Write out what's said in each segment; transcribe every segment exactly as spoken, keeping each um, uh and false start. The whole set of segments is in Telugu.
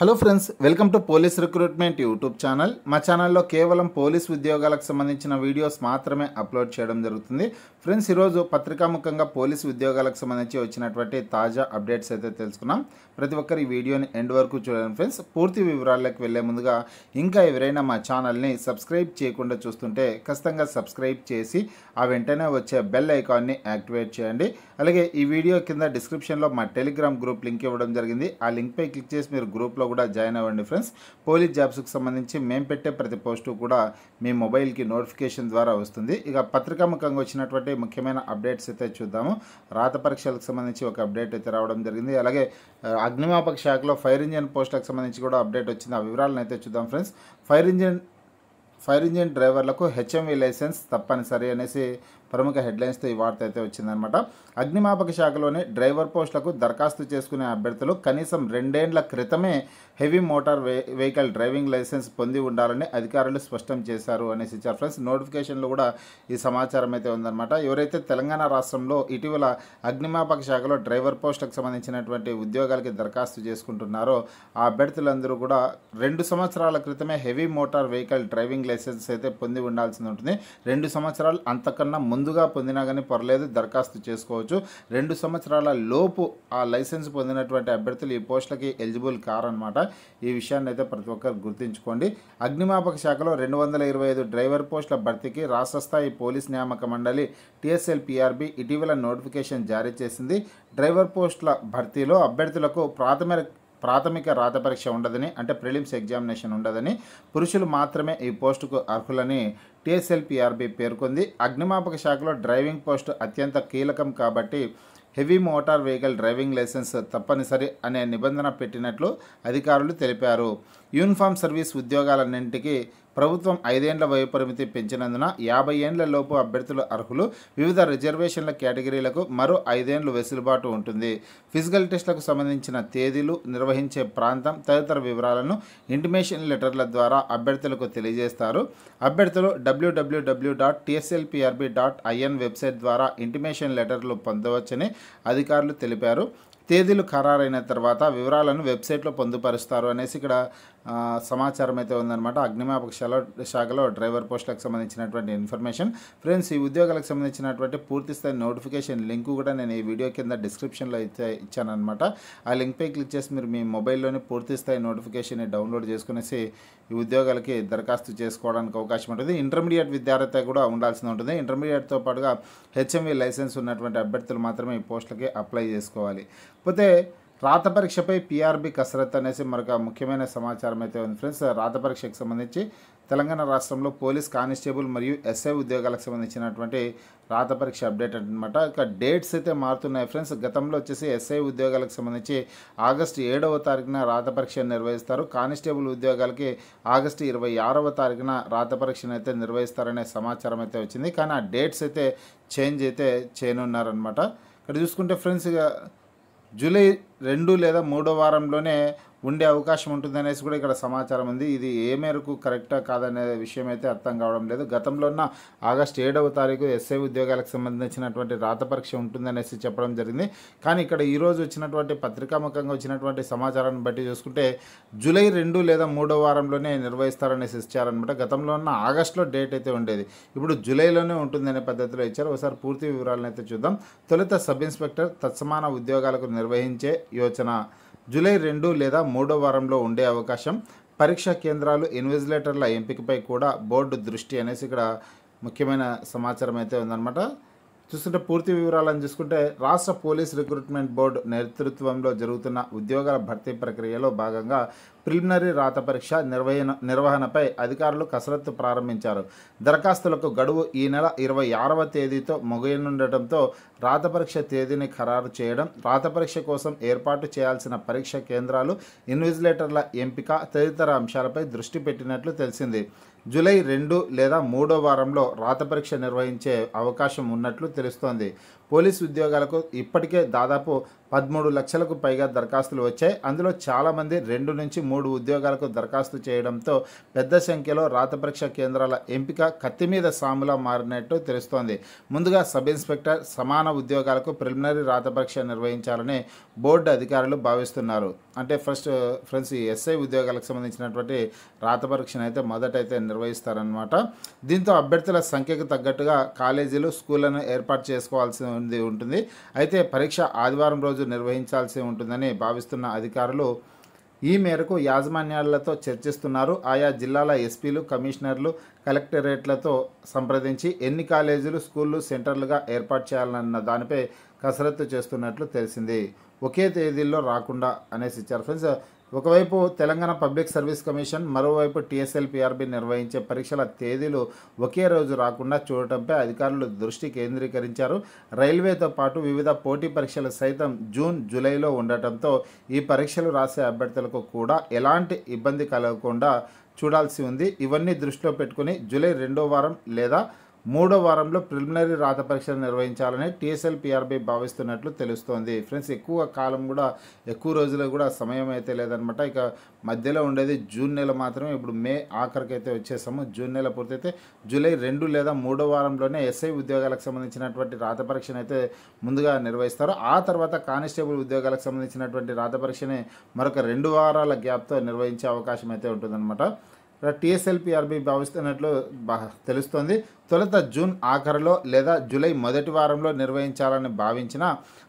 Hello friends, welcome to police recruitment YouTube channel. మా ఛానల్లో కేవలం పోలీస్ ఉద్యోగాలకు సంబంధించిన వీడియోస్ మాత్రమే అప్లోడ్ చేయడం జరుగుతుంది. ఫ్రెండ్స్, ఈరోజు పత్రికాముఖంగా పోలీస్ ఉద్యోగాలకు సంబంధించి వచ్చినటువంటి తాజా అప్డేట్స్ అయితే తెలుసుకున్నాం. ప్రతి ఒక్కరు ఈ వీడియోని ఎండ్ వరకు చూడండి ఫ్రెండ్స్. పూర్తి వివరాల్లోకి వెళ్ళే ముందుగా ఇంకా ఎవరైనా మా ఛానల్ని సబ్స్క్రైబ్ చేయకుండా చూస్తుంటే ఖచ్చితంగా సబ్స్క్రైబ్ చేసి ఆ వెంటనే వచ్చే బెల్ ఐకాన్ని యాక్టివేట్ చేయండి. అలాగే ఈ వీడియో కింద డిస్క్రిప్షన్లో మా టెలిగ్రామ్ గ్రూప్ లింక్ ఇవ్వడం జరిగింది. ఆ లింక్పై క్లిక్ చేసి మీరు గ్రూప్లో కూడా జాయిన్ అవ్వండి ఫ్రెండ్స్. పోలీస్ జాబ్స్కి సంబంధించి మేము పెట్టే ప్రతి పోస్టు కూడా మీ మొబైల్కి నోటిఫికేషన్ ద్వారా వస్తుంది. ఇక పత్రికాముఖంగా వచ్చినటువంటి ముఖ్యమైన అప్డేట్స్ అయితే చూద్దాము. రాత పరీక్షలకు సంబంధించి ఒక అప్డేట్ అయితే రావడం జరిగింది. అలాగే అగ్నిమాపక శాఖలో ఫైర్ ఇంజిన్ పోస్టులకు సంబంధించి కూడా అప్డేట్ వచ్చింది. ఆ వివరాలను అయితే చూద్దాం friends. Fire engine fire engine డ్రైవర్లకు హెచ్ఎంవి లైసెన్స్ తప్పనిసరి అనేసి ప్రముఖ హెడ్లైన్స్తో ఈ వార్త అయితే వచ్చిందనమాట. అగ్నిమాపక శాఖలోని డ్రైవర్ పోస్టులకు దరఖాస్తు చేసుకునే అభ్యర్థులు కనీసం రెండేండ్ల క్రితమే heavy motor vehicle driving licence పొంది ఉండాలని అధికారులు స్పష్టం చేశారు అనేసి ఇచ్చారు ఫ్రెండ్స్. నోటిఫికేషన్లో కూడా ఈ సమాచారం అయితే ఉందన్నమాట. ఎవరైతే తెలంగాణ రాష్ట్రంలో ఇటీవల అగ్నిమాపక శాఖలో డ్రైవర్ పోస్టులకు సంబంధించినటువంటి ఉద్యోగాలకి దరఖాస్తు చేసుకుంటున్నారో ఆ అభ్యర్థులందరూ కూడా రెండు సంవత్సరాల క్రితమే heavy motor vehicle driving licence అయితే పొంది ఉండాల్సి ఉంటుంది. రెండు సంవత్సరాలు అంతకన్నా ముందుగా పొందినా కానీ పర్లేదు, దరఖాస్తు చేసుకోవచ్చు. రెండు సంవత్సరాల లోపు ఆ లైసెన్స్ పొందినటువంటి అభ్యర్థులు ఈ పోస్టులకి ఎలిజిబుల్ కారనమాట. ఈ విషయాన్ని అయితే ప్రతి ఒక్కరు గుర్తుంచుకోండి. అగ్నిమాపక శాఖలో రెండు వందల ఇరవై ఐదు డ్రైవర్ పోస్టుల భర్తీకి రాష్ట్ర స్థాయి పోలీస్ నియామక మండలి టీఎస్ఎల్పీఆర్బీ ఇటీవల నోటిఫికేషన్ జారీ చేసింది. డ్రైవర్ పోస్టుల భర్తీలో అభ్యర్థులకు ప్రాథమిక ప్రాథమిక రాత పరీక్ష ఉండదని, అంటే ప్రిలిమ్స్ ఎగ్జామినేషన్ ఉండదని, పురుషులు మాత్రమే ఈ పోస్టుకు అర్హులని టీఎస్ఎల్పీఆర్బీ పేర్కొంది. అగ్నిమాపక శాఖలో డ్రైవింగ్ పోస్టు అత్యంత కీలకం కాబట్టి heavy motor vehicle driving licence తప్పనిసరి అనే నిబంధన పెట్టినట్లు అధికారులు తెలిపారు. యూనిఫామ్ సర్వీస్ ఉద్యోగాలన్నింటికీ ప్రభుత్వం ఐదేండ్ల వయోపరిమితి పెంచినందున యాభై ఏళ్లలోపు అభ్యర్థులు అర్హులు. వివిధ రిజర్వేషన్ల కేటగిరీలకు మరో ఐదేండ్లు వెసులుబాటు ఉంటుంది. ఫిజికల్ టెస్టులకు సంబంధించిన తేదీలు, నిర్వహించే ప్రాంతం తదితర వివరాలను ఇంటిమేషన్ లెటర్ల ద్వారా అభ్యర్థులకు తెలియజేస్తారు. అభ్యర్థులు WWW dot TSLPRB dot IN website ద్వారా ఇంటిమేషన్ లెటర్లు పొందవచ్చని అధికారులు తెలిపారు. తేదీలు ఖరారైన తర్వాత వివరాలను వెబ్సైట్లో పొందుపరుస్తారు అనేసి ఇక్కడ సమాచారం అయితే ఉందన్నమాట. అగ్నిమాపక శాఖ శాఖలో డ్రైవర్ పోస్టులకు సంబంధించినటువంటి ఇన్ఫర్మేషన్ ఫ్రెండ్స్. ఈ ఉద్యోగాలకు సంబంధించినటువంటి పూర్తిస్థాయి నోటిఫికేషన్ లింక్ కూడా నేను ఈ వీడియో కింద డిస్క్రిప్షన్లో అయితే ఇచ్చానమాట. ఆ లింక్పై క్లిక్ చేసి మీరు మీ మొబైల్లోని పూర్తిస్థాయి నోటిఫికేషన్ని డౌన్లోడ్ చేసుకునేసి ఈ ఉద్యోగాలకి దరఖాస్తు చేసుకోవడానికి అవకాశం ఉంటుంది. ఇంటర్మీడియట్ విద్యార్థి కూడా ఉండాల్సి ఉంటుంది. ఇంటర్మీడియట్తో పాటుగా హెచ్ఎంవి లైసెన్స్ ఉన్నటువంటి అభ్యర్థులు మాత్రమే ఈ పోస్టులకి అప్లై చేసుకోవాలి. పోతే రాత పరీక్షపై పీఆర్బీ కసరత్తు అనేసి మరొక ముఖ్యమైన సమాచారం అయితే ఉంది ఫ్రెండ్స్. రాత పరీక్షకు సంబంధించి తెలంగాణ రాష్ట్రంలో పోలీస్ కానిస్టేబుల్ మరియు ఎస్ఐ ఉద్యోగాలకు సంబంధించినటువంటి రాత పరీక్ష అప్డేట్ అనమాట. ఇక డేట్స్ అయితే మారుతున్నాయి ఫ్రెండ్స్. గతంలో వచ్చేసి ఎస్ఐ ఉద్యోగాలకు సంబంధించి ఆగస్టు ఏడవ తారీఖున రాత పరీక్షను నిర్వహిస్తారు. కానిస్టేబుల్ ఉద్యోగాలకి ఆగస్టు ఇరవై ఆరవ తారీఖున రాత పరీక్షను అయితే నిర్వహిస్తారనే సమాచారం అయితే వచ్చింది. కానీ ఆ డేట్స్ అయితే చేంజ్ అయితే చేయనున్నారనమాట. ఇక్కడ చూసుకుంటే ఫ్రెండ్స్, ఇక జూలై రెండు లేదా మూడో వారంలోనే ఉండే అవకాశం ఉంటుందనేసి కూడా ఇక్కడ సమాచారం ఉంది. ఇది ఏ మేరకు కరెక్టా కాదనే విషయం అయితే అర్థం కావడం లేదు. గతంలో ఉన్న ఆగస్టు ఏడవ తారీఖు ఎస్ఐ ఉద్యోగాలకు సంబంధించినటువంటి రాత పరీక్ష ఉంటుందనేసి చెప్పడం జరిగింది. కానీ ఇక్కడ ఈరోజు వచ్చినటువంటి పత్రికాముఖంగా వచ్చినటువంటి సమాచారాన్ని బట్టి చూసుకుంటే జూలై రెండు లేదా మూడో వారంలోనే నిర్వహిస్తారనేసి ఇచ్చారనమాట. గతంలో ఉన్న ఆగస్టులో డేట్ అయితే ఉండేది, ఇప్పుడు జూలైలోనే ఉంటుందనే పద్ధతిలో ఇచ్చారు. ఒకసారి పూర్తి వివరాలను అయితే చూద్దాం. తొలుత సబ్ ఇన్స్పెక్టర్ తత్సమాన ఉద్యోగాలకు నిర్వహించే యోచన జూలై రెండు లేదా మూడో వారంలో ఉండే అవకాశం. పరీక్షా కేంద్రాలు, ఇన్విజిలేటర్ల ఎంపికపై కూడా బోర్డు దృష్టి అనేసి ఇక్కడ ముఖ్యమైన సమాచారం అయితే ఉందన్నమాట. చూస్తుంటే పూర్తి వివరాలను చూసుకుంటే రాష్ట్ర పోలీస్ రిక్రూట్మెంట్ బోర్డు నేతృత్వంలో జరుగుతున్న ఉద్యోగాల భర్తీ ప్రక్రియలో భాగంగా ప్రిలిమినరీ రాత పరీక్ష నిర్వహణ నిర్వహణపై అధికారులు కసరత్తు ప్రారంభించారు. దరఖాస్తులకు గడువు ఈ నెల ఇరవై ఆరవ తేదీతో ముగియనుండటంతో రాత పరీక్ష తేదీని ఖరారు చేయడం, రాత పరీక్ష కోసం ఏర్పాటు చేయాల్సిన పరీక్షా కేంద్రాలు, ఇన్విజిలేటర్ల ఎంపిక తదితర అంశాలపై దృష్టి పెట్టినట్లు తెలిసింది. జూలై రెండు లేదా మూడో వారంలో రాత పరీక్ష నిర్వహించే అవకాశం ఉన్నట్లు తెలుస్తోంది. పోలీస్ ఉద్యోగాలకు ఇప్పటికే దాదాపు పదమూడు లక్షలకు పైగా దరఖాస్తులు వచ్చాయి. అందులో చాలామంది రెండు నుంచి మూడు ఉద్యోగాలకు దరఖాస్తు చేయడంతో పెద్ద సంఖ్యలో రాత పరీక్ష కేంద్రాల ఎంపిక కత్తి మీద సాములా మారినట్టు తెలుస్తోంది. ముందుగా సబ్ ఇన్స్పెక్టర్, సమాన ఉద్యోగాలకు ప్రిలిమినరీ రాత పరీక్ష నిర్వహించాలని బోర్డు అధికారులు భావిస్తున్నారు. అంటే ఫస్ట్ ఫ్రెండ్స్ ఈ ఎస్ఐ ఉద్యోగాలకు సంబంధించినటువంటి రాత పరీక్షను అయితే మొదటైతే నిర్వహిస్తారనమాట. దీంతో అభ్యర్థుల సంఖ్యకు తగ్గట్టుగా కాలేజీలు, స్కూళ్లను ఏర్పాటు చేసుకోవాల్సి ఉంటుంది. అయితే పరీక్ష ఆదివారం రోజు నిర్వహించాల్సి ఉంటుందని భావిస్తున్న అధికారులు ఈ మేరకు యాజమాన్యాలతో చర్చిస్తున్నారు. ఆయా జిల్లాల ఎస్పీలు, కమిషనర్లు, కలెక్టరేట్లతో సంప్రదించి ఎన్ని కాలేజీలు, స్కూళ్ళు సెంటర్లుగా ఏర్పాటు చేయాలన్న దానిపై కసరత్తు చేస్తున్నట్లు తెలిసింది. ఒకే తేదీల్లో రాకుండా అనేసి ఇచ్చారు ఫ్రెండ్స్. ఒకవైపు తెలంగాణ పబ్లిక్ సర్వీస్ కమిషన్, మరోవైపు టీఎస్ఎల్పీఆర్బీ నిర్వహించే పరీక్షల తేదీలు ఒకే రోజు రాకుండా చూడటంపై అధికారులు దృష్టి కేంద్రీకరించారు. రైల్వేతో పాటు వివిధ పోటీ పరీక్షలు సైతం జూన్, జూలైలో ఉండటంతో ఈ పరీక్షలు రాసే అభ్యర్థులకు కూడా ఎలాంటి ఇబ్బంది కలగకుండా చూడాల్సి ఉంది. ఇవన్నీ దృష్టిలో పెట్టుకుని జూలై రెండో వారం లేదా మూడో వారంలో ప్రిలిమినరీ రాత పరీక్షలు నిర్వహించాలని టీఎస్ఎల్పీఆర్బీ భావిస్తున్నట్లు తెలుస్తోంది. ఫ్రెండ్స్, ఎక్కువ కాలం కూడా ఎక్కువ రోజులు కూడా సమయం అయితే లేదనమాట. ఇక మధ్యలో ఉండేది జూన్ నెల మాత్రమే. ఇప్పుడు మే ఆఖరికి అయితే వచ్చేసాము. జూన్ నెల పూర్తయితే జూలై రెండు లేదా మూడో వారంలోనే ఎస్ఐ ఉద్యోగాలకు సంబంధించినటువంటి రాత పరీక్షను అయితే ముందుగా నిర్వహిస్తారు. ఆ తర్వాత కానిస్టేబుల్ ఉద్యోగాలకు సంబంధించినటువంటి రాత పరీక్షని మరొక రెండు వారాల గ్యాప్తో నిర్వహించే అవకాశం అయితే ఉంటుందన్నమాట. టీఎస్ఎల్పీఆర్బీ భావిస్తున్నట్లు తెలుస్తోంది. తొలుత జూన్ ఆఖరిలో లేదా జూలై మొదటి వారంలో నిర్వహించాలని భావించిన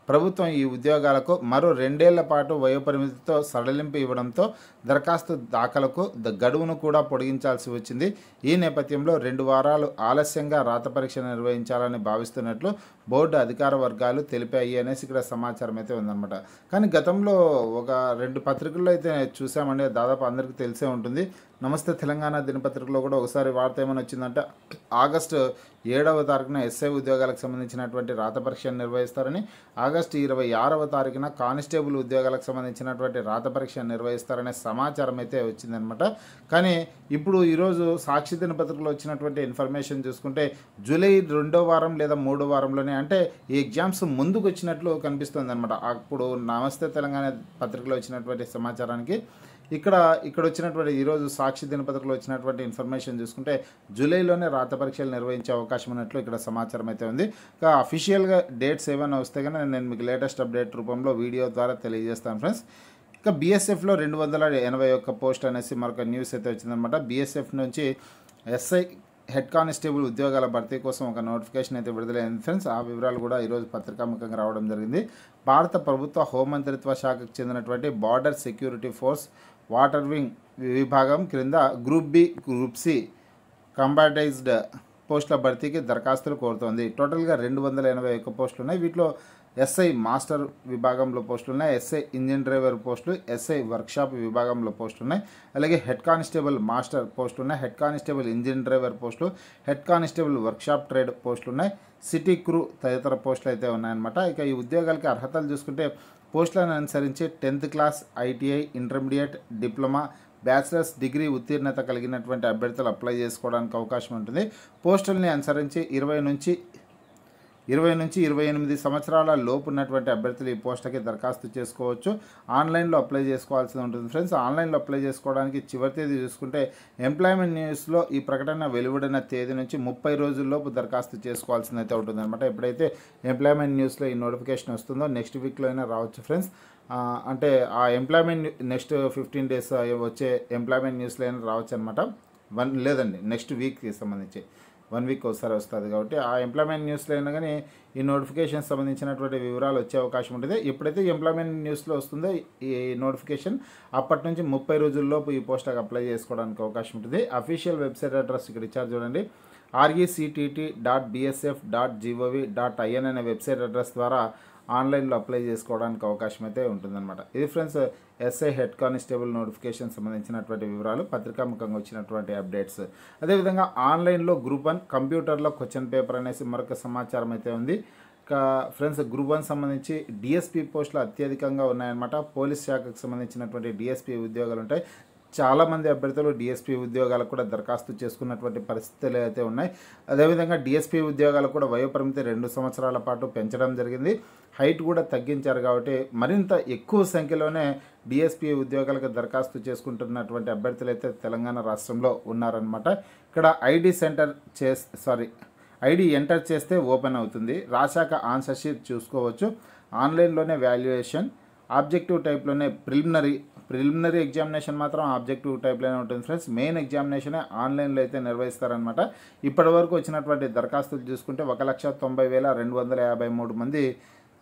ప్రభుత్వం ఈ ఉద్యోగాలకు మరో రెండేళ్ల పాటు వయోపరిమితితో సడలింపు ఇవ్వడంతో దరఖాస్తు దాఖలకు గడువును కూడా పొడిగించాల్సి వచ్చింది. ఈ నేపథ్యంలో రెండు వారాలు ఆలస్యంగా రాత పరీక్ష నిర్వహించాలని భావిస్తున్నట్లు బోర్డు అధికార వర్గాలు తెలిపాయి అనేసి ఇక్కడ సమాచారం అయితే ఉందన్నమాట. కానీ గతంలో ఒక రెండు పత్రికల్లో అయితే చూసామండి, దాదాపు అందరికీ తెలిసే ఉంటుంది. నమస్తే తెలంగాణ దినపత్రికలో కూడా ఒకసారి వార్త ఏమైనా వచ్చిందంటే ఆగస్టు ఏడవ తారీఖున ఎస్ఐ ఉద్యోగాలకు సంబంధించినటువంటి రాత పరీక్షను నిర్వహిస్తారని, ఆగస్టు ఇరవై ఆరవ తారీఖున కానిస్టేబుల్ ఉద్యోగాలకు సంబంధించినటువంటి రాత పరీక్షను నిర్వహిస్తారనే సమాచారం అయితే వచ్చిందనమాట. కానీ ఇప్పుడు ఈరోజు సాక్షి దినపత్రికలో వచ్చినటువంటి ఇన్ఫర్మేషన్ చూసుకుంటే జూలై రెండో వారం లేదా మూడో వారంలోనే, అంటే ఈ ఎగ్జామ్స్ ముందుకు వచ్చినట్లు కనిపిస్తుంది అనమాట. అప్పుడు నమస్తే తెలంగాణ పత్రికలో వచ్చినటువంటి సమాచారానికి ఇక్కడ ఇక్కడ వచ్చినటువంటి ఈరోజు సాక్షి దినపత్రికలో వచ్చినటువంటి ఇన్ఫర్మేషన్ చూసుకుంటే జూలైలోనే రాత పరీక్షలు నిర్వహించే అవకాశం ఉన్నట్లు ఇక్కడ సమాచారం అయితే ఉంది. ఇంకా అఫీషియల్గా డేట్స్ ఏమైనా వస్తే కానీ నేను మీకు లేటెస్ట్ అప్డేట్ రూపంలో వీడియో ద్వారా తెలియజేస్తాను ఫ్రెండ్స్. ఇంకా బీఎస్ఎఫ్లో రెండు వందల ఎనభై ఒక్క పోస్ట్ అనేసి మరొక న్యూస్ అయితే వచ్చిందనమాట. బీఎస్ఎఫ్ నుంచి ఎస్ఐ, హెడ్ కానిస్టేబుల్ ఉద్యోగాల భర్తీ కోసం ఒక నోటిఫికేషన్ అయితే విడుదలైంది ఫ్రెండ్స్. ఆ వివరాలు కూడా ఈరోజు పత్రికాముఖంగా రావడం జరిగింది. భారత ప్రభుత్వ హోంమంత్రిత్వ శాఖకు చెందినటువంటి border security force water wing విభాగం క్రింద group B, group C combatised పోస్టుల భర్తీకి దరఖాస్తులు కోరుతోంది. టోటల్గా రెండు వందల ఎనభై ఒక్క పోస్టులు ఉన్నాయి. వీటిలో ఎస్ఐ మాస్టర్ విభాగంలో పోస్టులు ఉన్నాయి, ఎస్ఐ ఇంజిన్ డ్రైవర్ పోస్టులు, ఎస్ఐ వర్క్షాప్ విభాగంలో పోస్టులు ఉన్నాయి, అలాగే హెడ్ కానిస్టేబుల్ మాస్టర్ పోస్టులు ఉన్నాయి, హెడ్ కానిస్టేబుల్ ఇంజిన్ డ్రైవర్ పోస్టులు, హెడ్ కానిస్టేబుల్ వర్క్షాప్ ట్రేడ్ పోస్టులు ఉన్నాయి, సిటీ క్రూ తదితర పోస్టులు అయితే ఉన్నాయన్నమాట. ఇక ఈ ఉద్యోగాలకి అర్హతలు చూసుకుంటే పోస్టులను అనుసరించి tenth class, ITI, intermediate, diploma, bachelor's degree ఉత్తీర్ణత కలిగినటువంటి అభ్యర్థులు అప్లై చేసుకోవడానికి అవకాశం ఉంటుంది. పోస్టుల్ని అనుసరించి ఇరవై నుంచి ఇరవై నుంచి ఇరవై ఎనిమిది సంవత్సరాల లోపు ఉన్నటువంటి అభ్యర్థులు ఈ పోస్టులకి దరఖాస్తు చేసుకోవచ్చు. ఆన్లైన్లో అప్లై చేసుకోవాల్సి ఉంటుంది ఫ్రెండ్స్. ఆన్లైన్లో అప్లై చేసుకోవడానికి చివరి తేదీ చూసుకుంటే ఎంప్లాయ్మెంట్ న్యూస్లో ఈ ప్రకటన వెలువడిన తేదీ నుంచి ముప్పై రోజుల్లోపు దరఖాస్తు చేసుకోవాల్సిందైతే ఉంటుంది అనమాట. ఎప్పుడైతే ఎంప్లాయ్మెంట్ న్యూస్లో ఈ నోటిఫికేషన్ వస్తుందో నెక్స్ట్ వీక్లో అయినా రావచ్చు ఫ్రెండ్స్. అంటే ఆ ఎంప్లాయ్మెంట్ నెక్స్ట్ ఫిఫ్టీన్ డేస్ వచ్చే ఎంప్లాయ్మెంట్ న్యూస్లో అయినా రావచ్చు అనమాట. వన్ లేదండి నెక్స్ట్ వీక్కి సంబంధించి వన్ వీక్ ఒకసారి వస్తుంది కాబట్టి ఆ ఎంప్లాయ్మెంట్ న్యూస్లో అయినా కానీ ఈ నోటిఫికేషన్ సంబంధించినటువంటి వివరాలు వచ్చే అవకాశం ఉంటుంది. ఎప్పుడైతే ఎంప్లాయ్మెంట్ న్యూస్లో వస్తుందో ఈ నోటిఫికేషన్ అప్పటి నుంచి ముప్పై రోజుల్లోపు ఈ పోస్టులకు అప్లై చేసుకోవడానికి అవకాశం ఉంటుంది. అఫీషియల్ వెబ్సైట్ అడ్రస్ ఇక్కడ ఇచ్చారు చూడండి, R E C T T dot B S F dot G O V dot I N అనే వెబ్సైట్ అడ్రస్ ద్వారా ఆన్లైన్లో అప్లై చేసుకోవడానికి అవకాశం అయితే ఉంటుందన్నమాట. ఇది friends SI, head constable notification సంబంధించినటువంటి వివరాలు, పత్రికాముఖంగా వచ్చినటువంటి అప్డేట్స్. అదేవిధంగా ఆన్లైన్లో గ్రూప్ వన్, కంప్యూటర్లో క్వశ్చన్ పేపర్ అనేసి మరొక సమాచారం అయితే ఉంది. ఇంకా ఫ్రెండ్స్ గ్రూప్ వన్ సంబంధించి డిఎస్పీ పోస్టులు అత్యధికంగా ఉన్నాయన్నమాట. పోలీస్ శాఖకు సంబంధించినటువంటి డిఎస్పీ ఉద్యోగాలు ఉంటాయి. చాలా మంది అభ్యర్థులు డిఎస్పీ ఉద్యోగాలకు కూడా దరఖాస్తు చేసుకున్నటువంటి పరిస్థితులు అయితే ఉన్నాయి. అదేవిధంగా డిఎస్పీ ఉద్యోగాలకు కూడా వయోపరిమితి రెండు సంవత్సరాల పాటు పెంచడం జరిగింది, హైట్ కూడా తగ్గించారు. కాబట్టి మరింత ఎక్కువ సంఖ్యలోనే డిఎస్పీ ఉద్యోగాలకు దరఖాస్తు చేసుకుంటున్నటువంటి అభ్యర్థులు అయితే తెలంగాణ రాష్ట్రంలో ఉన్నారనమాట. ఇక్కడ ఐడి సెంటర్ చే సారీ ఐడి ఎంటర్ చేస్తే ఓపెన్ అవుతుంది, రాశాక ఆన్సర్ షీట్ చూసుకోవచ్చు, ఆన్లైన్లోనే వాల్యుయేషన్, ఆబ్జెక్టివ్ టైప్లోనే ప్రిలిమినరీ ప్రిలిమినరీ ఎగ్జామినేషన్ మాత్రం ఆబ్జెక్టివ్ టైప్లోనే ఉంటుంది ఫ్రెండ్స్. మెయిన్ ఎగ్జామినేషనే ఆన్లైన్లో అయితే నిర్వహిస్తారనమాట. ఇప్పటి వరకు వచ్చినటువంటి దరఖాస్తులు చూసుకుంటే ఒక లక్ష తొంభై వేల రెండు వందల యాభై మూడు మంది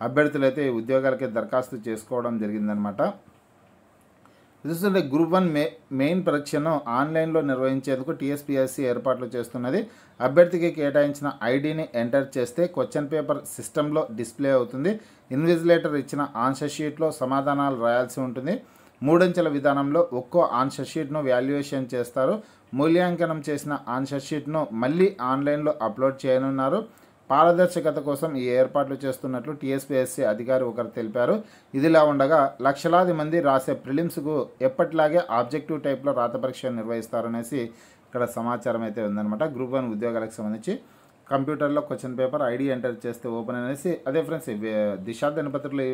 అభ్యర్థులైతే ఉద్యోగాలకి దరఖాస్తు చేసుకోవడం జరిగిందనమాట. చూస్తుంటే గ్రూప్ వన్ మే మెయిన్ పరీక్షను ఆన్లైన్లో నిర్వహించేందుకు టీఎస్పీఎస్సీ ఏర్పాట్లు చేస్తున్నది. అభ్యర్థికి కేటాయించిన ఐడీని ఎంటర్ చేస్తే క్వశ్చన్ పేపర్ సిస్టంలో డిస్ప్లే అవుతుంది. ఇన్విజిలేటర్ ఇచ్చిన ఆన్సర్ షీట్లో సమాధానాలు రాయాల్సి ఉంటుంది. మూడంచెల విధానంలో ఒక్కో ఆన్సర్ షీట్ను వాల్యుయేషన్ చేస్తారు. మూల్యాంకనం చేసిన ఆన్సర్ షీట్ను మళ్ళీ ఆన్లైన్లో అప్లోడ్ చేయనున్నారు. పారదర్శకత కోసం ఈ ఏర్పాట్లు చేస్తున్నట్లు టీఎస్పీఎస్సీ అధికారి ఒకరు తెలిపారు. ఇదిలా ఉండగా లక్షలాది మంది రాసే ప్రిలిమ్స్కు ఎప్పటిలాగే ఆబ్జెక్టివ్ టైప్లో రాత పరీక్ష నిర్వహిస్తారనేసి ఇక్కడ సమాచారం అయితే ఉందన్నమాట. గ్రూప్ వన్ ఉద్యోగాలకు సంబంధించి కంప్యూటర్లో క్వశ్చన్ పేపర్ ఐడి ఎంటర్ చేస్తే ఓపెన్ అనేసి అదే ఫ్రెండ్స్ దిశా దినపత్రికలు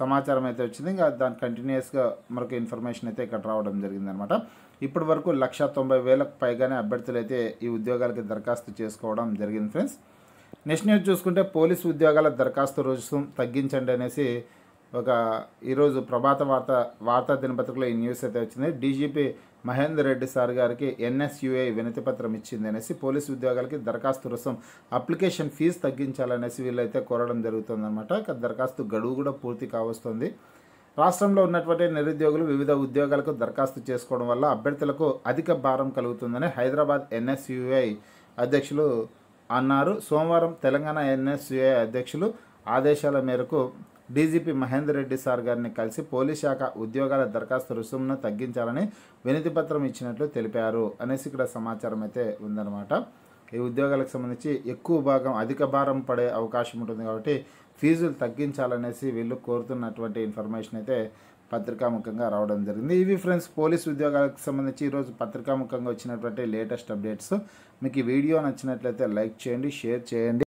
సమాచారం అయితే వచ్చింది. ఇంకా దాని కంటిన్యూస్గా మరొక ఇన్ఫర్మేషన్ అయితే ఇక్కడ రావడం జరిగిందనమాట. ఇప్పటి వరకు లక్ష తొంభై వేలకు పైగానే అభ్యర్థులు అయితే ఈ ఉద్యోగాలకి దరఖాస్తు చేసుకోవడం జరిగింది ఫ్రెండ్స్. నెక్స్ట్ న్యూస్ చూసుకుంటే పోలీసు ఉద్యోగాల దరఖాస్తు రుసుం తగ్గించండి అనేసి ఒక ఈరోజు ప్రభాత వార్త వార్తా దినపత్రికలో ఈ న్యూస్ అయితే వచ్చింది. డీజీపీ మహేందర్ రెడ్డి సార్ గారికి ఎన్ఎస్యుఏ వినతి పత్రం ఇచ్చింది అనేసి పోలీసు ఉద్యోగాలకి దరఖాస్తు రుసుం అప్లికేషన్ ఫీజు తగ్గించాలనేసి వీళ్ళైతే కోరడం జరుగుతుందన్నమాట. దరఖాస్తు గడువు కూడా పూర్తి కావస్తుంది. రాష్ట్రంలో ఉన్నటువంటి నిరుద్యోగులు వివిధ ఉద్యోగాలకు దరఖాస్తు చేసుకోవడం వల్ల అభ్యర్థులకు అధిక భారం కలుగుతుందని హైదరాబాద్ ఎన్ఎస్యుఐ అధ్యక్షులు అన్నారు. సోమవారం తెలంగాణ ఎన్ఎస్యుఏ అధ్యక్షులు ఆదేశాల మేరకు డీజీపీ మహేందర్ రెడ్డి సార్ గారిని కలిసి పోలీస్ శాఖ ఉద్యోగాల దరఖాస్తు రుసుమును తగ్గించాలని వినతి పత్రం ఇచ్చినట్లు తెలిపారు అనేసి ఇక్కడ సమాచారం అయితే ఉందన్నమాట. ఈ ఉద్యోగాలకు సంబంధించి ఎక్కువ భాగం అధిక భారం పడే అవకాశం ఉంటుంది కాబట్టి ఫీజులు తగ్గించాలనేసి వీళ్ళు కోరుతున్నటువంటి ఇన్ఫర్మేషన్ అయితే పత్రికాముఖంగా రావడం జరిగింది. ఇవి ఫ్రెండ్స్ పోలీసు ఉద్యోగాలకు సంబంధించి ఈరోజు పత్రికాముఖంగా వచ్చినటువంటి లేటెస్ట్ అప్డేట్స్. మీకు ఈ వీడియో నచ్చినట్లయితే లైక్ చేయండి, షేర్ చేయండి.